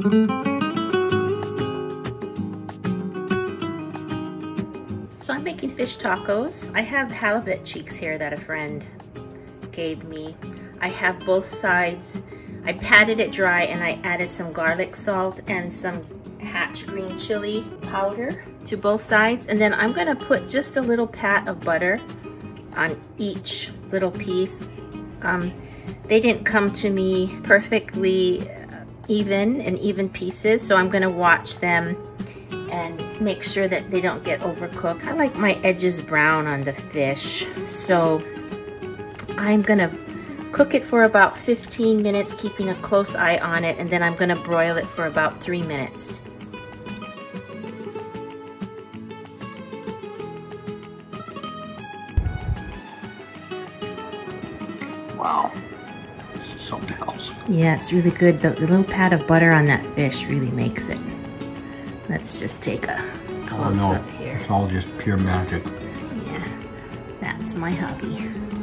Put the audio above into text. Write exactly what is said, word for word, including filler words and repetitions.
So I'm making fish tacos. I have halibut cheeks here that a friend gave me. I have both sides. I patted it dry and I added some garlic salt and some Hatch green chili powder to both sides. And then I'm gonna put just a little pat of butter on each little piece. Um, they didn't come to me perfectly even in even pieces, so I'm gonna watch them and make sure that they don't get overcooked. I like my edges brown on the fish, so I'm gonna cook it for about fifteen minutes, keeping a close eye on it, and then I'm gonna broil it for about three minutes. Wow, this is something else. Yeah, it's really good. The, the little pat of butter on that fish really makes it. Let's just take a close oh, no. up here. It's all just pure magic. Yeah, that's my hobby.